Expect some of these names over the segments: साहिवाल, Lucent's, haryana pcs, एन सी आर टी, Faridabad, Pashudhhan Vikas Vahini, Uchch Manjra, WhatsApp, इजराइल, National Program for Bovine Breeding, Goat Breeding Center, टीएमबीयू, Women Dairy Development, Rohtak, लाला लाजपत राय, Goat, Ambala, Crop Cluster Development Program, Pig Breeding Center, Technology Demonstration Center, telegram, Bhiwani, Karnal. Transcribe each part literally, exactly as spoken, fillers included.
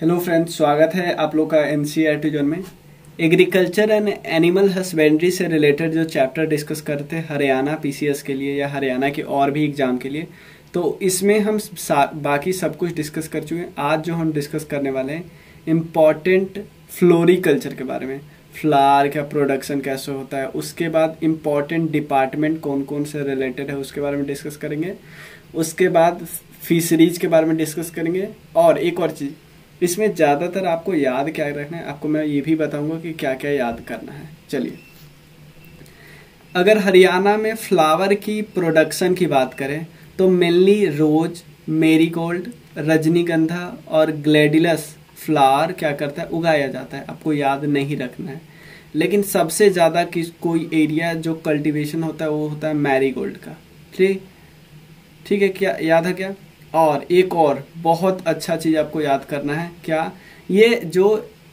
Hello friends, स्वागत है आप लोग का एन सी आर टी zone में। एग्रीकल्चर एंड एनिमल हस्बेंड्री से रिलेटेड जो चैप्टर डिस्कस करते हैं हरियाणा पी सी एस के लिए या हरियाणा के और भी एग्ज़ाम के लिए, तो इसमें हम बाकी सब कुछ डिस्कस कर चुके हैं। आज जो हम डिस्कस करने वाले हैं इम्पॉर्टेंट फ्लोरिकल्चर के बारे में, फ्लावर का प्रोडक्शन कैसे होता है, उसके बाद इम्पॉर्टेंट डिपार्टमेंट कौन कौन से रिलेटेड है उसके बारे में डिस्कस करेंगे, उसके बाद फिशरीज के बारे में डिस्कस करेंगे। और एक और चीज़ इसमें ज़्यादातर आपको याद क्या रखना है, आपको मैं ये भी बताऊंगा कि क्या क्या याद करना है। चलिए, अगर हरियाणा में फ्लावर की प्रोडक्शन की बात करें तो मेनली रोज, मैरीगोल्ड, रजनीगंधा और ग्लैडिलस फ्लावर क्या करता है, उगाया जाता है। आपको याद नहीं रखना है, लेकिन सबसे ज़्यादा किस कोई एरिया जो कल्टिवेशन होता है वो होता है मैरीगोल्ड का। ठीक ठीक है, क्या याद है क्या? और एक और बहुत अच्छा चीज़ आपको याद करना है, क्या ये जो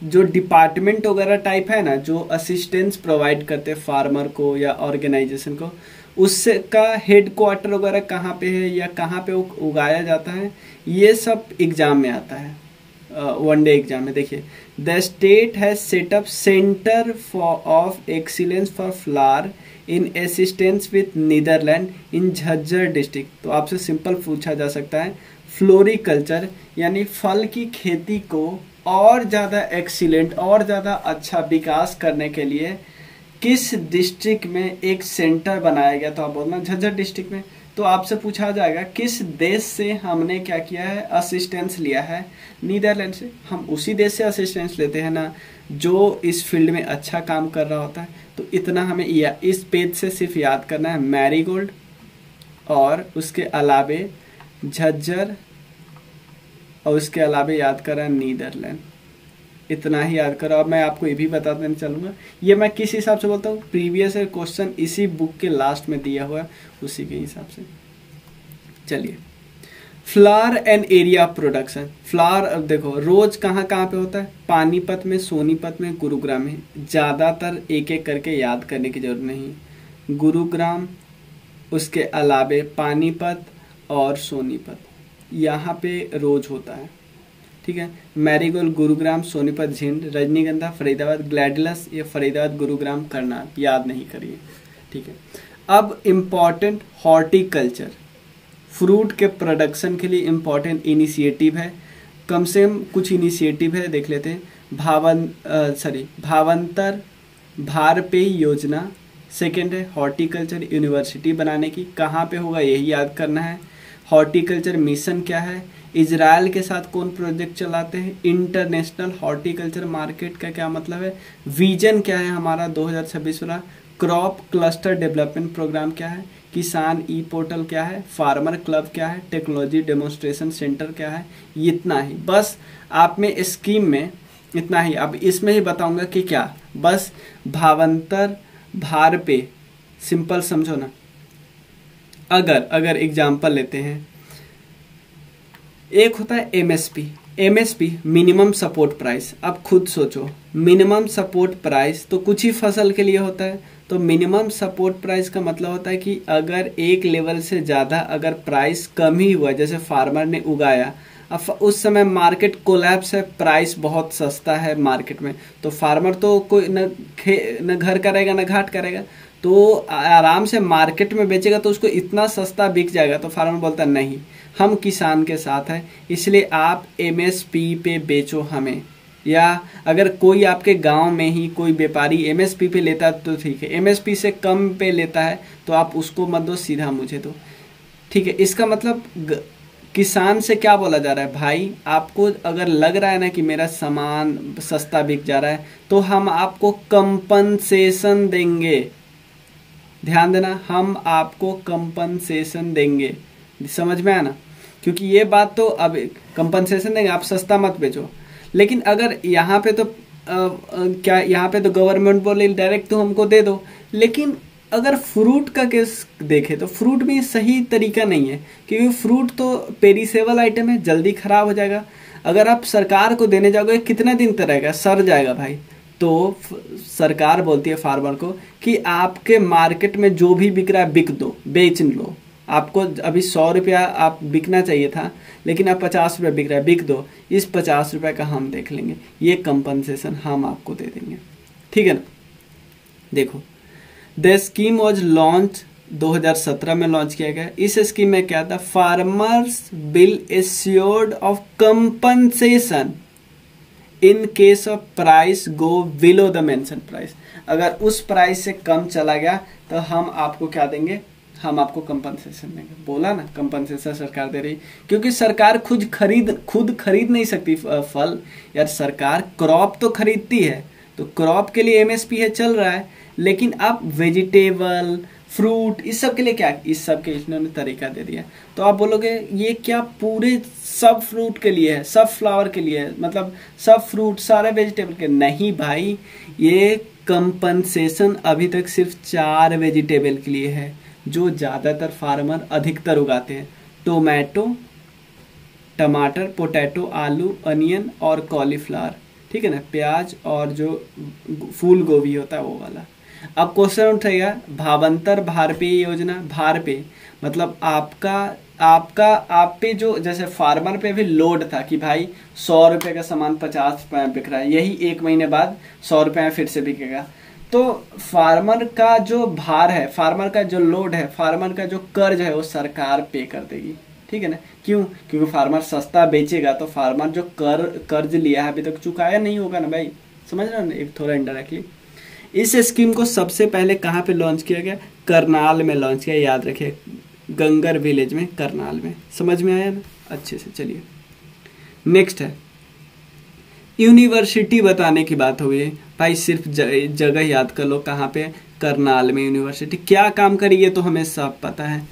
जो डिपार्टमेंट वगैरह टाइप है ना, जो असिस्टेंस प्रोवाइड करते हैं फार्मर को या ऑर्गेनाइजेशन को, उससे का हेड क्वार्टर वगैरह कहाँ पे है या कहाँ पे उगाया जाता है, ये सब एग्ज़ाम में आता है वनडे एग्ज़ाम में। देखिए, the state has set up centre for of excellence for flower in assistance with Netherland in Jhajjar district. तो आपसे सिंपल पूछा जा सकता है, फ्लोरिकल्चर यानी फल की खेती को और ज़्यादा एक्सीलेंट और ज़्यादा अच्छा विकास करने के लिए किस डिस्ट्रिक्ट में एक सेंटर बनाया गया? तो आप बोलना झज्जर डिस्ट्रिक्ट में। तो आपसे पूछा जाएगा किस देश से हमने क्या किया है, असिस्टेंस लिया है, नीदरलैंड से। हम उसी देश से असिस्टेंस लेते हैं ना जो इस फील्ड में अच्छा काम कर रहा होता है। तो इतना हमें या इस पेज से सिर्फ याद करना है, मैरीगोल्ड और उसके अलावे झज्जर और उसके अलावे याद करा नीदरलैंड, इतना ही याद करो। अब मैं आपको ये भी बता देना चलूँगा, ये मैं किस हिसाब से बोलता हूँ, प्रीवियस ईयर क्वेश्चन इसी बुक के लास्ट में दिया हुआ है उसी के हिसाब से। चलिए, flower and area production. Flower अब देखो रोज कहाँ कहाँ पे होता है, पानीपत में, सोनीपत में, गुरुग्राम में। ज़्यादातर एक एक करके याद करने की जरूरत नहीं, गुरुग्राम, उसके अलावे पानीपत और सोनीपत, यहाँ पे रोज होता है। ठीक है, मैरीगोल्ड गुरुग्राम, सोनीपत झिंड, रजनीगंधा फरीदाबाद, ग्लैडिलस ये फरीदाबाद, गुरुग्राम, करनाल, याद नहीं करिए। ठीक है, अब इम्पॉर्टेंट हॉर्टिकल्चर, फ्रूट के प्रोडक्शन के लिए इम्पॉर्टेंट इनिशिएटिव है, कम से कम कुछ इनिशिएटिव है, देख लेते हैं। भावन सॉरी भावंतर भारपेयी योजना, सेकेंड है हॉर्टिकल्चर यूनिवर्सिटी बनाने की, कहाँ पे होगा यही याद करना है। हॉर्टिकल्चर मिशन क्या है, इजराइल के साथ कौन प्रोजेक्ट चलाते हैं, इंटरनेशनल हॉर्टिकल्चर मार्केट का क्या मतलब है, विजन क्या है हमारा दो हज़ार छब्बीस वाला, क्रॉप क्लस्टर डेवलपमेंट प्रोग्राम क्या है, किसान ई पोर्टल क्या है, फार्मर क्लब क्या है, टेक्नोलॉजी डेमोन्स्ट्रेशन सेंटर क्या है। इतना ही बस आप में स्कीम में इतना ही, अब इसमें ही बताऊंगा कि क्या, बस भावंतर भार पे सिंपल समझो ना। अगर अगर एग्जाम्पल लेते हैं, एक होता है MSP, MSP minimum support price. अब खुद सोचो मिनिमम सपोर्ट प्राइस तो कुछ ही फसल के लिए होता है, तो मिनिमम सपोर्ट प्राइस का मतलब होता है कि अगर एक लेवल से ज़्यादा अगर प्राइस कम ही हुआ, जैसे फार्मर ने उगाया, अब उस समय मार्केट कोलैप्स है, प्राइस बहुत सस्ता है मार्केट में, तो फार्मर तो कोई न खे न घर करेगा न घाट करेगा, तो आराम से मार्केट में बेचेगा, तो उसको इतना सस्ता बिक जाएगा। तो फार्मर बोलता नहीं, हम किसान के साथ हैं, इसलिए आप एमएसपी पे बेचो हमें। या अगर कोई आपके गांव में ही कोई व्यापारी एमएसपी पे लेता है तो ठीक है, एमएसपी से कम पे लेता है तो आप उसको मत दो, सीधा मुझे दो। ठीक है, इसका मतलब ग, किसान से क्या बोला जा रहा है, भाई आपको अगर लग रहा है ना कि मेरा सामान सस्ता बिक जा रहा है तो हम आपको कंपनसेशन देंगे। ध्यान देना, हम आपको कंपनसेशन देंगे, समझ में आया ना, क्योंकि ये बात तो अब कंपनसेशन देंगे, आप सस्ता मत बेचो। लेकिन अगर यहाँ पे तो आ, आ, क्या यहाँ पे तो गवर्नमेंट बोले डायरेक्ट तो हमको दे दो, लेकिन अगर फ्रूट का केस देखें तो फ्रूट भी सही तरीका नहीं है, क्योंकि फ्रूट तो पेरिसेबल आइटम है, जल्दी ख़राब हो जाएगा। अगर आप सरकार को देने जाओगे कितना दिन तक रहेगा, सड़ जाएगा भाई। तो सरकार बोलती है फार्मर को कि आपके मार्केट में जो भी बिक रहा है बिक दो, बेच लो, आपको अभी सौ रुपया आप बिकना चाहिए था, लेकिन आप पचास रुपया बिक रहा है, बिक दो, इस पचास रुपये का हम देख लेंगे, ये कंपनसेशन हम आपको दे देंगे, ठीक है ना। देखो द स्कीम वॉज लॉन्च दो हज़ार सत्रह में लॉन्च किया गया। इस स्कीम में क्या था, farmers bill assured of compensation in case of price go below the mention price, अगर उस प्राइस से कम चला गया तो हम आपको क्या देंगे, हम आपको कंपनसेशन देंगे। बोला ना कंपनसेशन सरकार दे रही, क्योंकि सरकार खुद खरीद खुद खरीद नहीं सकती फल यार, सरकार क्रॉप तो खरीदती है, तो क्रॉप के लिए एमएसपी है चल रहा है, लेकिन अब वेजिटेबल फ्रूट इस सब के लिए क्या, इस सब के इन्होंने तरीका दे दिया। तो आप बोलोगे ये क्या पूरे सब फ्रूट के लिए है, सब फ्लावर के लिए है, मतलब सब फ्रूट सारे वेजिटेबल के, नहीं भाई ये कंपनसेशन अभी तक सिर्फ चार वेजिटेबल के लिए है जो ज़्यादातर फार्मर अधिकतर उगाते हैं, टोमेटो, टमाटर, पोटैटो, आलू, अनियन और कॉलीफ्लावर, ठीक है ना, प्याज और जो फूल गोभी होता है वो वाला। अब क्वेश्चन उठेगा भावांतर भार पे योजना, भार पे मतलब आपका आपका आप पे जो, जैसे फार्मर पे भी लोड था कि भाई सौ रुपये का सामान पचास रुपये में बिक रहा है, यही एक महीने बाद सौ रुपये में फिर से बिकेगा, तो फार्मर का जो भार है, फार्मर का जो लोड है, फार्मर का जो कर्ज है वो सरकार पे कर देगी, ठीक है ना। क्यों, क्योंकि फार्मर सस्ता बेचेगा तो फार्मर जो कर कर्ज लिया है अभी तक चुकाया नहीं होगा ना भाई, समझ रहे हो ना, एक थोड़ा इनडायरेक्टली। इस स्कीम को सबसे पहले कहाँ पे लॉन्च किया गया, करनाल में लॉन्च किया, याद रखिए गंगर विलेज में, करनाल में, समझ में आया ना अच्छे से। चलिए नेक्स्ट है यूनिवर्सिटी, बताने की बात हो गई भाई, सिर्फ जगह याद कर लो कहाँ पे, करनाल में यूनिवर्सिटी। क्या काम करी ये तो हमें सब पता है,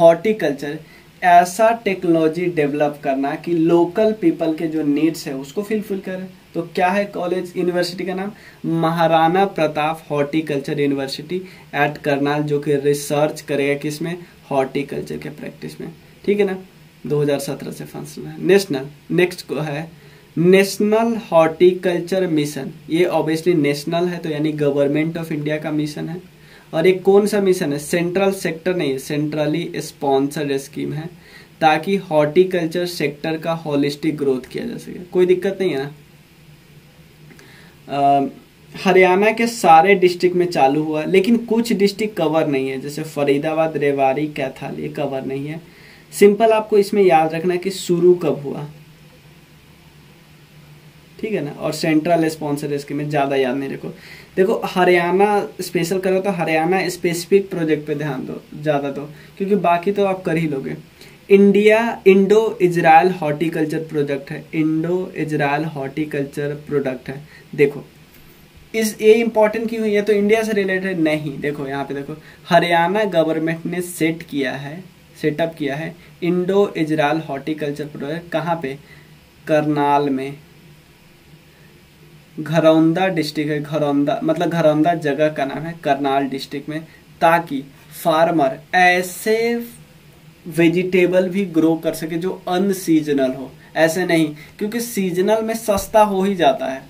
हॉर्टिकल्चर ऐसा टेक्नोलॉजी डेवलप करना कि लोकल पीपल के जो नीड्स है उसको फुलफिल करें। तो क्या है कॉलेज यूनिवर्सिटी का नाम, Maharana Pratap horticulture university at Karnal, जो कि रिसर्च करेगा किसमें, हॉर्टिकल्चर के प्रैक्टिस में, ठीक है ना। दो हज़ार सत्रह से फंक्शन है। नेशनल नेक्स्ट को है नेशनल हॉर्टिकल्चर मिशन, ये ऑब्वियसली नेशनल है तो यानी गवर्नमेंट ऑफ इंडिया का मिशन है, और ये कौन सा मिशन है, सेंट्रल सेक्टर नहीं है, सेंट्रली स्पॉन्सर्ड स्कीम है ताकि हॉर्टिकल्चर सेक्टर का होलिस्टिक ग्रोथ किया जा सके। कोई दिक्कत नहीं है ना, हरियाणा के सारे डिस्ट्रिक्ट में चालू हुआ, लेकिन कुछ डिस्ट्रिक्ट कवर नहीं है, जैसे फरीदाबाद, रेवाड़ी, कैथल, ये कवर नहीं है। सिंपल आपको इसमें याद रखना कि शुरू कब हुआ, ठीक है ना, और सेंट्रल स्पॉन्सर स्कीम में ज़्यादा याद नहीं रखो। देखो हरियाणा स्पेशल करो तो हरियाणा स्पेसिफिक प्रोजेक्ट पे ध्यान दो, ज़्यादा दो, क्योंकि बाकी तो आप कर ही लोगे। India Indo Israel horticulture project है, इंडो इजरायल हॉर्टिकल्चर प्रोडक्ट है। देखो इस ये इम्पोर्टेंट क्यों हुई है, तो इंडिया से रिलेटेड नहीं, देखो यहाँ पे देखो हरियाणा गवर्नमेंट ने सेट किया है, सेटअप किया है इंडो इजरायल हॉर्टिकल्चर प्रोजेक्ट, कहाँ पे, करनाल में, घरौंदा डिस्ट्रिक्ट है, घरौंदा मतलब घरौंदा जगह का नाम है, करनाल डिस्ट्रिक्ट में, ताकि फार्मर ऐसे वेजिटेबल भी ग्रो कर सके जो अनसीजनल हो, ऐसे नहीं, क्योंकि सीजनल में सस्ता हो ही जाता है,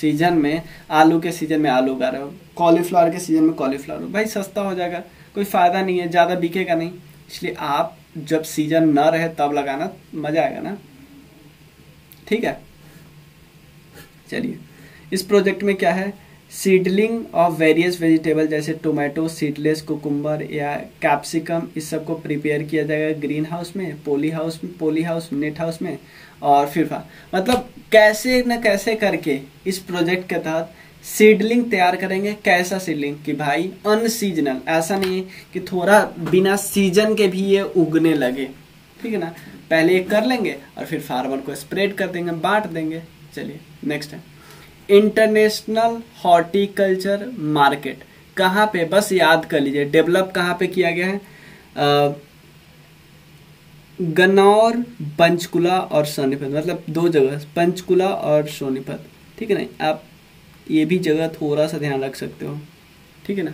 सीजन में आलू के सीजन में आलू उगा रहे हो, कॉलीफ्लावर के सीजन में कॉलीफ्लावर हो, भाई सस्ता हो जाएगा, कोई फ़ायदा नहीं है, ज़्यादा बिकेगा नहीं, इसलिए आप जब सीजन ना रहे तब लगाना, मज़ा आएगा ना, ठीक है। चलिए इस प्रोजेक्ट में क्या है, सीडलिंग ऑफ वेरियस वेजिटेबल जैसे टोमेटो, सीडलेस कुकुम्बर या कैप्सिकम, इस सब को प्रिपेयर किया जाएगा ग्रीन हाउस में, पोली हाउस में, पोली हाउस नेट हाउस में, और फिर मतलब कैसे न कैसे करके इस प्रोजेक्ट के तहत सीडलिंग तैयार करेंगे। कैसा सीडलिंग, कि भाई अनसीजनल, ऐसा नहीं है कि थोड़ा बिना सीजन के भी ये उगने लगे, ठीक है ना, पहले ये कर लेंगे और फिर फार्मर को स्प्रेड कर देंगे, बांट देंगे। चलिए नेक्स्ट है इंटरनेशनल हॉर्टिकल्चर मार्केट, कहाँ पे, बस याद कर लीजिए, डेवलप कहाँ पे किया गया है, गन्नौर, पंचकुला और सोनीपत, मतलब दो जगह पंचकुला और सोनीपत, ठीक है ना, आप ये भी जगह थोड़ा सा ध्यान रख सकते हो, ठीक है ना,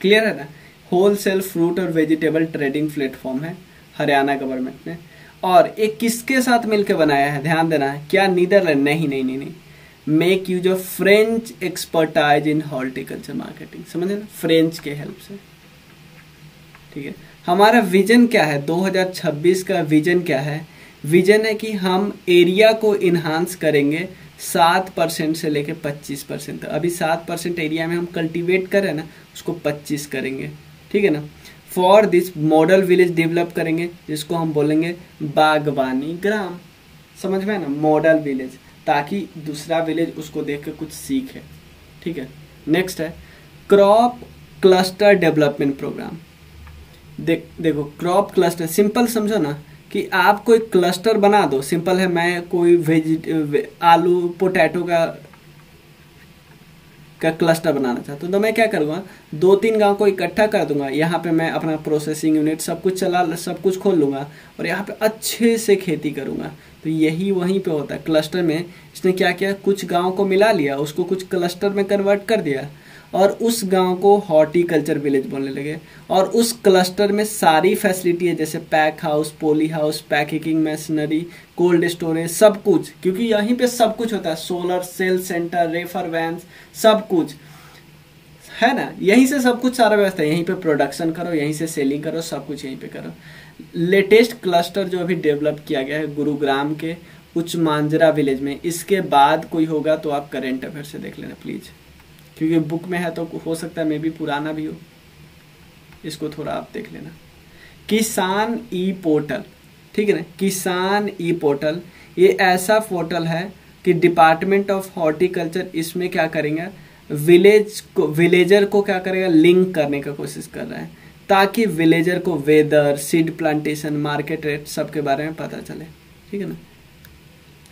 क्लियर है ना। होलसेल फ्रूट और वेजिटेबल ट्रेडिंग प्लेटफॉर्म है हरियाणा गवर्नमेंट ने, और एक किसके साथ मिलकर बनाया है, ध्यान देना है, क्या नीदरलैंड, नहीं नहीं नहीं नहीं, make use of French expertise in horticulture marketing, समझे ना, फ्रेंच के हेल्प से, ठीक है। हमारा विजन क्या है, दो हज़ार छब्बीस का विजन क्या है? विजन है कि हम एरिया को इन्हांस करेंगे सात परसेंट से लेकर पच्चीस परसेंट तक। अभी सात परसेंट एरिया में हम कल्टीवेट कर रहे हैं ना, उसको पच्चीस करेंगे, ठीक है ना। For this model village develop करेंगे जिसको हम बोलेंगे बागवानी ग्राम, समझ में है ना, मॉडल विलेज, ताकि दूसरा विलेज उसको देख कर कुछ सीखे, ठीक है। नेक्स्ट है क्रॉप क्लस्टर डेवलपमेंट प्रोग्राम। देख देखो क्रॉप क्लस्टर सिंपल समझो ना कि आप कोई क्लस्टर बना दो, सिंपल है, मैं कोई वेजिट वे, आलू पोटैटो का का क्लस्टर बनाना चाहता हूँ तो मैं क्या करूँगा, दो तीन गांव को इकट्ठा कर दूंगा, यहाँ पे मैं अपना प्रोसेसिंग यूनिट सब कुछ चला सब कुछ खोल लूँगा और यहाँ पे अच्छे से खेती करूँगा। तो यही वहीं पे होता है क्लस्टर में। इसने क्या किया, कुछ गाँव को मिला लिया, उसको कुछ क्लस्टर में कन्वर्ट कर दिया और उस गांव को हॉर्टिकल्चर विलेज बोलने लगे। और उस क्लस्टर में सारी फैसिलिटी है जैसे pack house, poly house, packaging machinery, cold storage, सब कुछ, क्योंकि यहीं पे सब कुछ होता है, solar cell centre, reefer van, सब कुछ है ना, यहीं से सब कुछ सारा व्यवस्था है। यहीं पे प्रोडक्शन करो, यहीं से सेलिंग करो, सब कुछ यहीं पे करो। लेटेस्ट क्लस्टर जो अभी डेवलप किया गया है गुरुग्राम के उच्च मांजरा विलेज में। इसके बाद कोई होगा तो आप करेंट अफेयर से देख लेना प्लीज़, क्योंकि बुक में है तो हो सकता है मे भी पुराना भी हो, इसको थोड़ा आप देख लेना। किसान ई पोर्टल, ठीक है ना, किसान ई पोर्टल ये ऐसा पोर्टल है कि डिपार्टमेंट ऑफ हॉर्टिकल्चर इसमें क्या करेंगे, विलेज को विलेजर को क्या करेगा, लिंक करने का कोशिश कर रहा है ताकि विलेजर को weather, seed plantation, market rate सब के बारे में पता चले, ठीक है ना।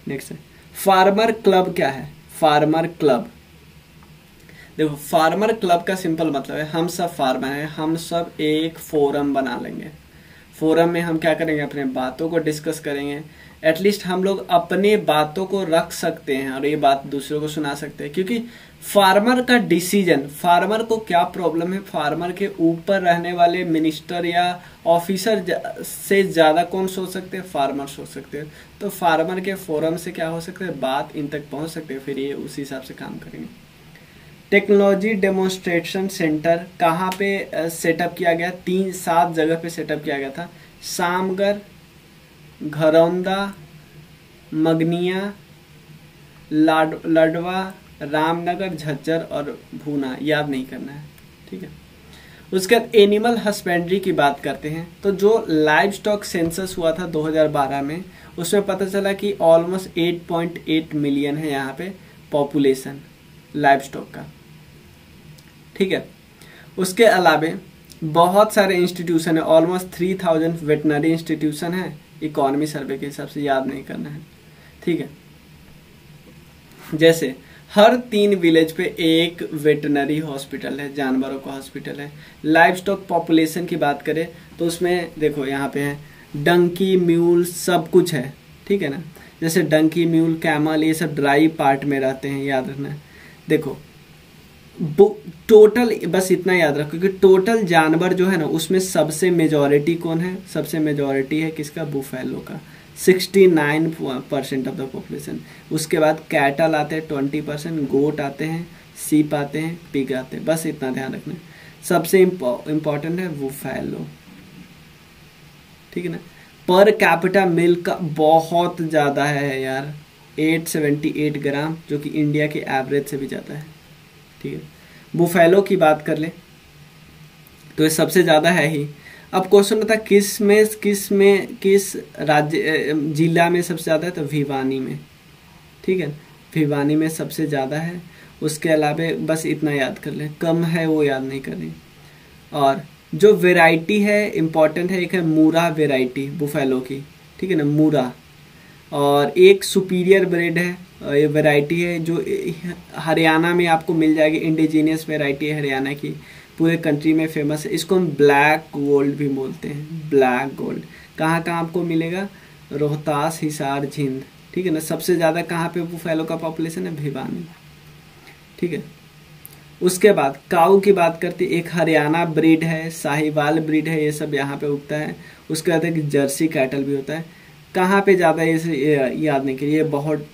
नेक्स्ट है फार्मर क्लब। क्या है फार्मर क्लब? देखो फार्मर क्लब का सिंपल मतलब है हम सब फार्मर हैं, हम सब एक फोरम बना लेंगे। फोरम में हम क्या करेंगे, अपने बातों को डिस्कस करेंगे, एटलीस्ट हम लोग अपने बातों को रख सकते हैं और ये बात दूसरों को सुना सकते हैं। क्योंकि फार्मर का डिसीजन, फार्मर को क्या प्रॉब्लम है, फार्मर के ऊपर रहने वाले मिनिस्टर या ऑफिसर से ज़्यादा कौन सोच सकते हैं, फार्मर सोच सकते हैं। तो फार्मर के फोरम से क्या हो सकता है, बात इन तक पहुँच सकते हैं, फिर ये उस हिसाब से काम करेंगे। टेक्नोलॉजी डेमोन्स्ट्रेशन सेंटर कहाँ पे सेटअप किया गया, तीन सात जगह पे सेटअप किया गया था, सामगर, घरौंदा, मगनिया, लाड लडवा, रामनगर, झज्जर और भूना, याद नहीं करना है, ठीक है। उसके बाद एनिमल हस्बेंड्री की बात करते हैं तो जो लाइव स्टॉक सेंसस हुआ था दो हज़ार बारह में, उसमें पता चला कि ऑलमोस्ट आठ पॉइंट आठ मिलियन है यहाँ पे पॉपुलेशन लाइव स्टॉक का, ठीक है। उसके अलावे बहुत सारे इंस्टीट्यूशन है, almost three thousand veterinary institution है, इकोनॉमी सर्वे के हिसाब से याद नहीं करना है, ठीक है। जैसे हर तीन विलेज पे एक वेटनरी हॉस्पिटल है, जानवरों का हॉस्पिटल है। लाइव स्टॉक पॉपुलेशन की बात करें तो उसमें देखो यहाँ पे है डंकी, म्यूल, सब कुछ है, ठीक है ना। जैसे डंकी, म्यूल, कैमल ये सब ड्राई पार्ट में रहते हैं, याद रखना है। देखो टोटल बस इतना याद रखो कि टोटल जानवर जो है ना उसमें सबसे मेजॉरिटी कौन है, सबसे मेजॉरिटी है किसका, बुफेलो का, उनहत्तर परसेंट ऑफ द पॉपुलेशन। उसके बाद कैटल आते हैं बीस परसेंट, गोट आते हैं, सीप आते हैं, पिग आते हैं, बस इतना ध्यान रखना। सबसे इम्पोर्टेंट है बुफेलो, ठीक है ना। पर कैपिटा मिल्क का बहुत ज़्यादा है यार, आठ सौ अठहत्तर ग्राम, जो कि इंडिया के एवरेज से भी ज़्यादा है, ठीक है। बुफेलो की बात कर ले तो ये सबसे ज़्यादा है ही। अब क्वेश्चन होता है किस में किस में किस राज्य जिला में सबसे ज़्यादा है, तो भिवानी में, ठीक है, भिवानी में सबसे ज़्यादा है। उसके अलावा बस इतना याद कर लें, कम है वो याद नहीं करें। और जो वेराइटी है इम्पॉर्टेंट है, एक है मुर्राह वेराइटी बुफेलो की, ठीक है ना, मुर्राह, और एक सुपीरियर ब्रेड है, ये वैरायटी है जो हरियाणा में आपको मिल जाएगी, इंडिजीनियस वैरायटी है हरियाणा की, पूरे कंट्री में फेमस है। इसको हम ब्लैक गोल्ड भी बोलते हैं, ब्लैक गोल्ड कहाँ कहाँ आपको मिलेगा, रोहतास, हिसार, झिंद, ठीक है ना। सबसे ज़्यादा कहाँ पे बुफेलो का पॉपुलेशन है, भिवानी, ठीक है। उसके बाद काऊ की बात करते, एक हरियाणा ब्रीड है, साहिवाल ब्रीड है, ये सब यहाँ पर उगता है। उसके बाद एक जर्सी कैटल भी होता है, कहाँ पे ज़्यादा ये याद नहीं करिए, बहुत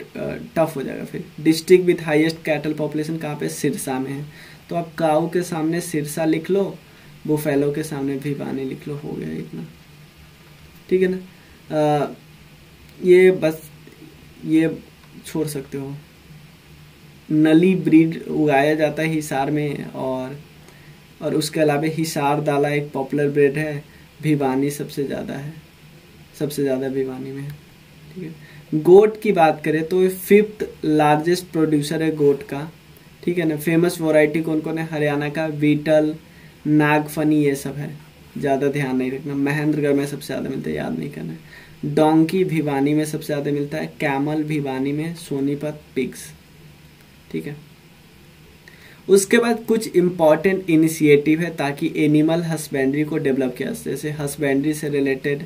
टफ हो जाएगा। फिर district with highest cattle population कहाँ पे, सिरसा में है, तो आप काऊ के सामने सिरसा लिख लो, बुफेलो के सामने भिवानी लिख लो, हो गया इतना, ठीक है ना। आ, ये बस ये छोड़ सकते हो। नली ब्रीड उगाया जाता है हिसार में, और और उसके अलावा हिसार दाला एक पॉपुलर ब्रीड है, भिवानी सबसे ज़्यादा है, सबसे ज़्यादा भिवानी में है, ठीक है। गोट की बात करें तो ये फिफ्थ लार्जेस्ट प्रोड्यूसर है गोट का, ठीक है ना। फेमस वैरायटी कौन कौन है, हरियाणा का बीटल, नागफनी, ये सब है, ज़्यादा ध्यान नहीं रखना। महेंद्रगढ़ में सबसे ज़्यादा मिलता है, याद नहीं करना है। डोंकी भिवानी में सबसे ज़्यादा मिलता है, कैमल भिवानी में, सोनीपत पिग्स, ठीक है। उसके बाद कुछ इम्पॉर्टेंट इनिशिएटिव है ताकि एनिमल हस्बेंड्री को डेवलप किया जाए, जैसे हस्बेंड्री से रिलेटेड,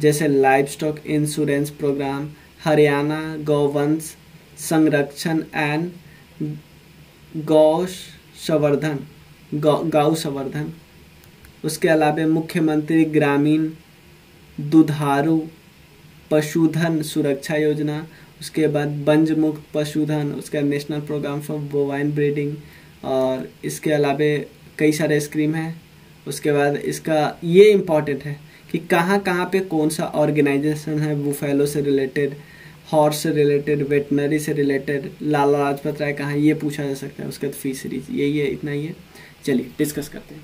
जैसे livestock insurance programme, Haryana गौवंश संरक्षण एंड गौ संवर्धन, गौ संवर्धन। उसके अलावा मुख्यमंत्री ग्रामीण दुधारू पशुधन सुरक्षा योजना, उसके बाद बंज मुक्त पशुधन, उसके बाद national programme for bovine breeding, और इसके अलावा कई सारे स्कीम हैं। उसके बाद इसका ये इम्पॉर्टेंट है कि कहाँ कहाँ पे कौन सा ऑर्गेनाइजेशन है, बुफेलो से रिलेटेड, हॉर्स से रिलेटेड, वेटनरी से रिलेटेड, लाला लाजपत राय कहाँ, ये पूछा जा सकता है। उसके बाद फिशरीज, यही है, इतना ही है। चलिए डिस्कस करते हैं।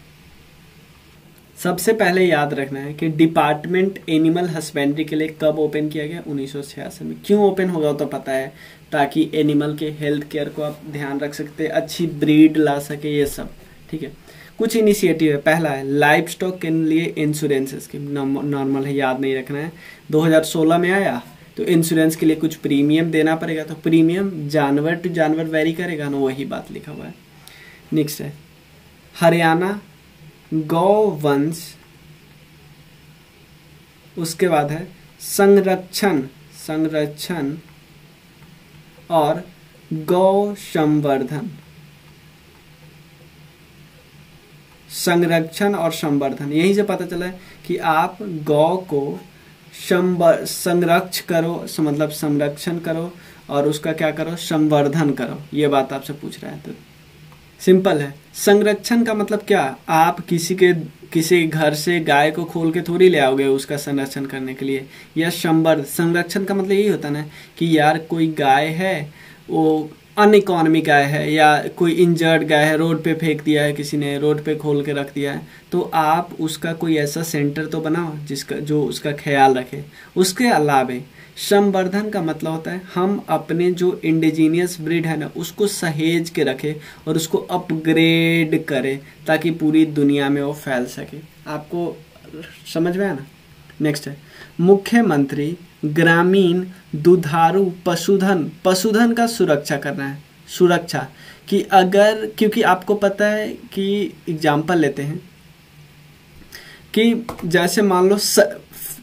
सबसे पहले याद रखना है कि डिपार्टमेंट एनिमल हस्बेंड्री के लिए कब ओपन किया गया, उन्नीस सौ छियासठ में। क्यों ओपन होगा तो पता है, ताकि एनिमल के हेल्थ केयर को आप ध्यान रख सकते, अच्छी ब्रीड ला सके, ये सब, ठीक है। कुछ इनिशिएटिव है, पहला है लाइव स्टॉक के लिए इंश्योरेंस स्कीम, नॉर्मल है, याद नहीं रखना है। दो हज़ार सोलह में आया, तो इंश्योरेंस के लिए कुछ प्रीमियम देना पड़ेगा, तो प्रीमियम जानवर टू जानवर वेरी करेगा ना, वही बात लिखा हुआ है। नेक्स्ट है हरियाणा गौवंश, उसके बाद है संरक्षण संरक्षण और गौ संवर्धन, संरक्षण और संवर्धन। यहीं से पता चला है कि आप गौ को संरक्षण करो, मतलब संरक्षण करो, और उसका क्या करो, संवर्धन करो, ये बात आपसे पूछ रहा है। तो सिंपल है, संरक्षण का मतलब क्या, आप किसी के किसी घर से गाय को खोल के थोड़ी ले आओगे उसका संरक्षण करने के लिए, या संवर्धन, संरक्षण का मतलब यही होता है ना कि यार कोई गाय है, वो अनइकोनॉमी गाय है, या कोई इंजर्ड गाय है, रोड पे फेंक दिया है किसी ने, रोड पे खोल के रख दिया है, तो आप उसका कोई ऐसा सेंटर तो बनाओ जिसका जो उसका ख्याल रखे। उसके अलावा संवर्धन का मतलब होता है हम अपने जो इंडिजीनियस ब्रीड है ना, उसको सहेज के रखें और उसको अपग्रेड करें ताकि पूरी दुनिया में वो फैल सके। आपको समझ में आया ना। नेक्स्ट है मुख्यमंत्री ग्रामीण दुधारू पशुधन, पशुधन का सुरक्षा करना है, सुरक्षा कि अगर, क्योंकि आपको पता है कि एग्जाम्पल लेते हैं कि जैसे मान लो स,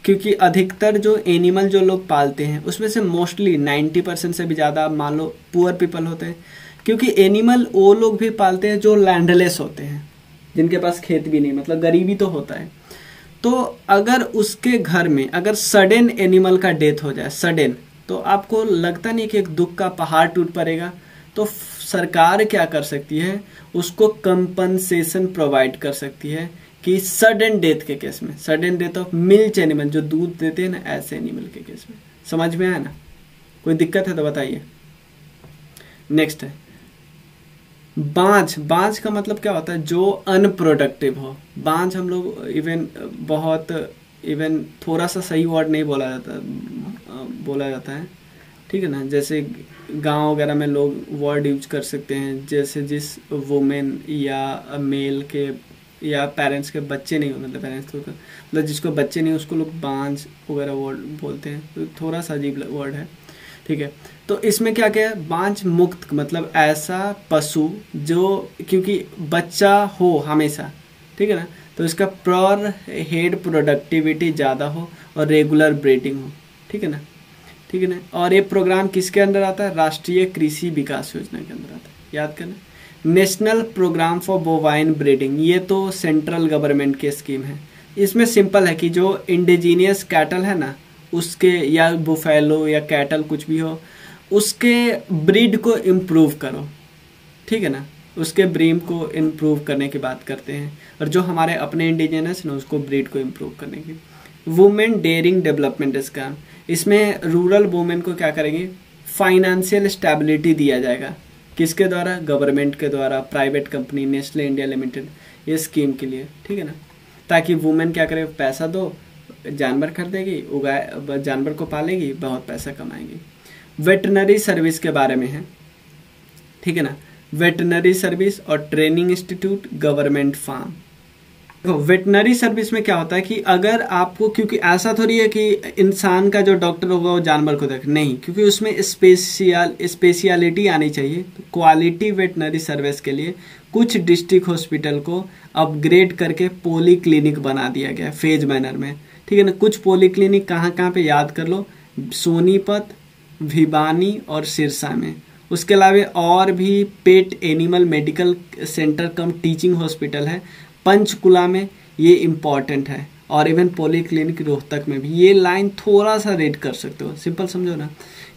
क्योंकि अधिकतर जो एनिमल जो लोग पालते हैं उसमें से मोस्टली नब्बे परसेंट से भी ज़्यादा मान लो पुअर पीपल होते हैं, क्योंकि एनिमल वो लोग भी पालते हैं जो लैंडलेस होते हैं, जिनके पास खेत भी नहीं, मतलब गरीबी तो होता है। तो अगर उसके घर में अगर सडन एनिमल का डेथ हो जाए, सडन, तो आपको लगता नहीं कि एक दुख का पहाड़ टूट पड़ेगा, तो सरकार क्या कर सकती है, उसको कंपनसेशन प्रोवाइड कर सकती है कि सडन डेथ के केस में, sudden death of milch animal, जो दूध देते हैं ना ऐसे एनिमल के केस में। समझ में आया ना, कोई दिक्कत है तो बताइए। नेक्स्ट है बांझ, बांझ का मतलब क्या होता है, जो अनप्रोडक्टिव हो। बांझ हम लोग इवन बहुत इवन थोड़ा सा सही वर्ड नहीं बोला जाता बोला जाता है, ठीक है ना। जैसे गांव वगैरह में लोग वर्ड यूज कर सकते हैं, जैसे जिस वुमेन या मेल के या पेरेंट्स के बच्चे नहीं हो, मतलब पेरेंट्स लोग मतलब जिसको बच्चे नहीं, उसको लोग बांझ वगैरह वर्ड बोलते हैं, तो थोड़ा सा अजीब वर्ड है, ठीक है। तो इसमें क्या क्या है, बांझ मुक्त मतलब ऐसा पशु जो क्योंकि बच्चा हो हमेशा, ठीक है ना, तो इसका पर हेड प्रोडक्टिविटी ज़्यादा हो और रेगुलर ब्रीडिंग हो, ठीक है ना, ठीक है ना। और ये प्रोग्राम किसके अंदर आता है, राष्ट्रीय कृषि विकास योजना के अंदर आता है, याद करना। National programme for bovine breeding, ये तो सेंट्रल गवर्नमेंट की स्कीम है। इसमें सिंपल है कि जो इंडिजीनियस कैटल है ना, उसके या बुफेलो या कैटल कुछ भी हो, उसके ब्रीड को इम्प्रूव करो, ठीक है ना, उसके ब्रीम को इम्प्रूव करने की बात करते हैं, और जो हमारे अपने इंडिजिनस हैं उसको ब्रीड को इम्प्रूव करने की। वुमेन डेयरिंग डेवलपमेंट इसका, इसमें रूरल वुमेन को क्या करेंगे, फाइनेंशियल स्टेबिलिटी दिया जाएगा, किसके द्वारा, गवर्नमेंट के द्वारा, private company Nestle India limited, ये स्कीम के लिए, ठीक है ना, ताकि वुमेन क्या करे, पैसा दो, जानवर खरीदेगी, उगाए, जानवर को पालेगी, बहुत पैसा कमाएगी। वेटनरी सर्विस के बारे में है, ठीक है ना, वेटनरी सर्विस और ट्रेनिंग इंस्टीट्यूट, गवर्नमेंट फार्म। तो वेटनरी सर्विस में क्या होता है कि अगर आपको, क्योंकि ऐसा थोड़ी है कि इंसान का जो डॉक्टर होगा वो जानवर को देख, नहीं, क्योंकि उसमें स्पेशियल स्पेशियलिटी आनी चाहिए। तो क्वालिटी वेटनरी सर्विस के लिए कुछ डिस्ट्रिक्ट हॉस्पिटल को अपग्रेड करके पोली क्लिनिक बना दिया गया फेज मैनर में, ठीक है ना। कुछ पोली क्लिनिक कहाँ कहाँ पे याद कर लो, सोनीपत, भिवानी और सिरसा में। उसके अलावा और भी pet animal medical centre cum teaching hospital है पंचकुला में, ये इम्पॉर्टेंट है, और इवन पोली क्लिनिक रोहतक में भी। ये लाइन थोड़ा सा रेड कर सकते हो, सिंपल समझो ना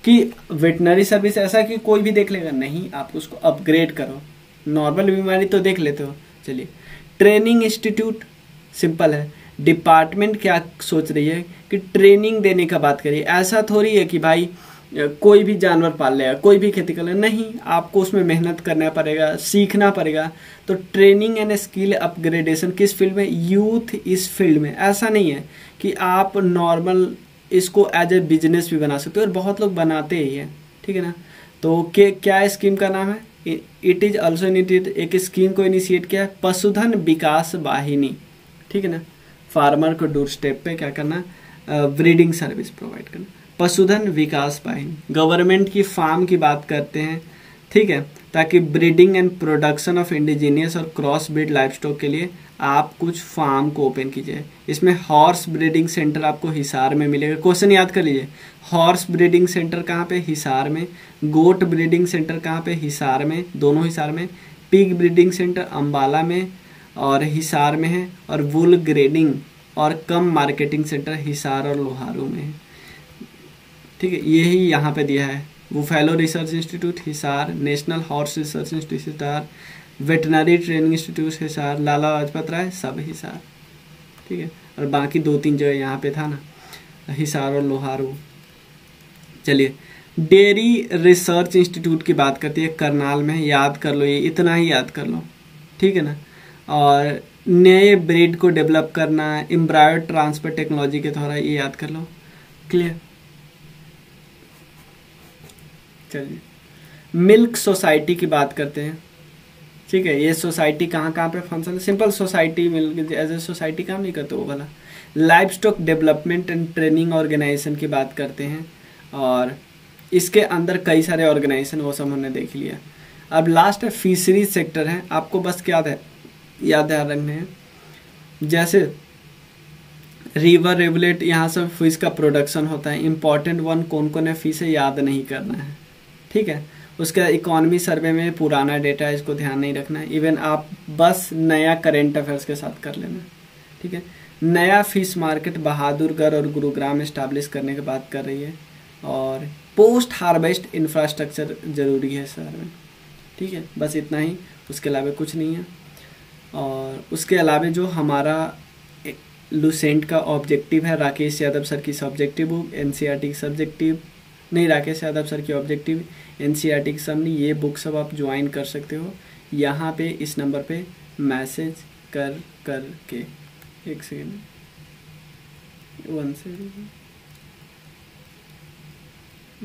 कि वेटनरी सर्विस ऐसा कि कोई भी देख लेगा, नहीं, आप उसको अपग्रेड करो। नॉर्मल बीमारी तो देख लेते हो, चलिए। ट्रेनिंग इंस्टीट्यूट सिंपल है, डिपार्टमेंट क्या सोच रही है कि ट्रेनिंग देने का बात करिए। ऐसा थोड़ी है कि भाई कोई भी जानवर पाल लेगा, कोई भी खेती कर ले, नहीं, आपको उसमें मेहनत करना पड़ेगा, सीखना पड़ेगा। तो ट्रेनिंग एंड स्किल अपग्रेडेशन किस फील्ड में, यूथ इस फील्ड में। ऐसा नहीं है कि आप नॉर्मल इसको एज ए बिजनेस भी बना सकते हो, और बहुत लोग बनाते ही हैं, ठीक है ना। तो के क्या स्कीम का नाम है, इट इज़ ऑल्सो इनिशिएटेड, एक स्कीम को इनिशिएट किया है पशुधन विकास वाहिनी, ठीक है ना। फार्मर को डोर स्टेप पे क्या करना, ब्रीडिंग सर्विस प्रोवाइड करना, पशुधन विकास वाहिनी। गवर्नमेंट की फार्म की बात करते हैं, ठीक है, ताकि breeding and production of indigenous और क्रॉस ब्रीड लाइवस्टॉक के लिए आप कुछ फार्म को ओपन कीजिए। इसमें हॉर्स ब्रीडिंग सेंटर आपको हिसार में मिलेगा, क्वेश्चन याद कर लीजिए। हॉर्स ब्रीडिंग सेंटर कहाँ पे, हिसार में। गोट ब्रीडिंग सेंटर कहाँ पे, हिसार में, दोनों हिसार में। पिग ब्रीडिंग सेंटर अम्बाला में और हिसार में है, और वुल ग्रेडिंग और कम मार्केटिंग सेंटर हिसार और लोहारू में है, ठीक है। यही यहाँ पे दिया है, buffalo research institute Hisar, national horse research institute Hisar, veterinary training institute Hisar, लाला लाजपत राय, सब हिसार, ठीक है। और बाकी दो तीन जगह यहाँ पे था ना, हिसार और लोहारू। चलिए, डेयरी रिसर्च इंस्टीट्यूट की बात करती है करनाल में, याद कर लो, ये इतना ही याद कर लो, ठीक है ना। और नए ब्रीड को डेवलप करना, एम्ब्रायो ट्रांसफर टेक्नोलॉजी के द्वारा, ये याद कर लो, क्लियर। चलिए, मिल्क सोसाइटी की बात करते हैं, ठीक है। ये सोसाइटी कहाँ कहाँ पे function, simple society, milk as a society काम नहीं करते वो वाला। Livestock development and training organisation की बात करते हैं, और इसके अंदर कई सारे ऑर्गेनाइजेशन, वो सब हमने देख लिया। अब लास्ट है फिशरीज सेक्टर है, आपको बस क्या याद है, याद है रखने हैं, जैसे रिवर रेवलेट, यहाँ सब फिश का प्रोडक्शन होता है। इम्पॉर्टेंट वन कौन कौन है फिश है, याद नहीं करना है, ठीक है। उसका इकोनॉमी सर्वे में पुराना डेटा है, इसको ध्यान नहीं रखना है। इवन आप बस नया करेंट अफेयर्स के साथ कर लेना, ठीक है। नया फिश मार्केट बहादुरगढ़ और गुरुग्राम इस्टाब्लिश करने की बात कर रही है, और पोस्ट हार्वेस्ट इंफ्रास्ट्रक्चर जरूरी है शहर में, ठीक है। बस इतना ही, उसके अलावा कुछ नहीं है। और उसके अलावा जो हमारा लुसेंट का ऑब्जेक्टिव है, राकेश यादव सर की subjective, एन सी आर टी की सब्जेक्टिव, नहीं, राकेश यादव सर की ऑब्जेक्टिव, एनसीईआरटी के सामने, ये बुक सब आप ज्वाइन कर सकते हो यहाँ पे इस नंबर पे मैसेज कर कर के। एक सेकेंड, वन सेकेंड,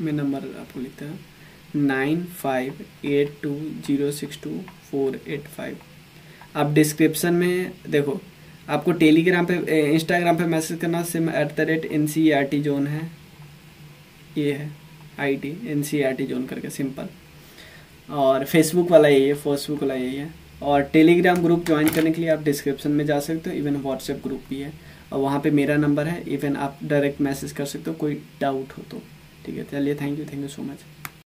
मैं नंबर आपको लिखता हूँ nine five eight two zero six two four eight five. आप डिस्क्रिप्शन में देखो, आपको टेलीग्राम पे, इंस्टाग्राम पे मैसेज करना, sim at the rate एन सी आर टी zone है, ये है I T एन सी आर टी zone करके सिंपल। और फेसबुक वाला यही है, फेसबुक वाला यही है। और टेलीग्राम ग्रुप ज्वाइन करने के लिए आप डिस्क्रिप्शन में जा सकते हो, इवन व्हाट्सएप ग्रुप भी है, और वहाँ पे मेरा नंबर है, इवन आप डायरेक्ट मैसेज कर सकते हो कोई डाउट हो तो, ठीक है। चलिए, thank you, thank you so much.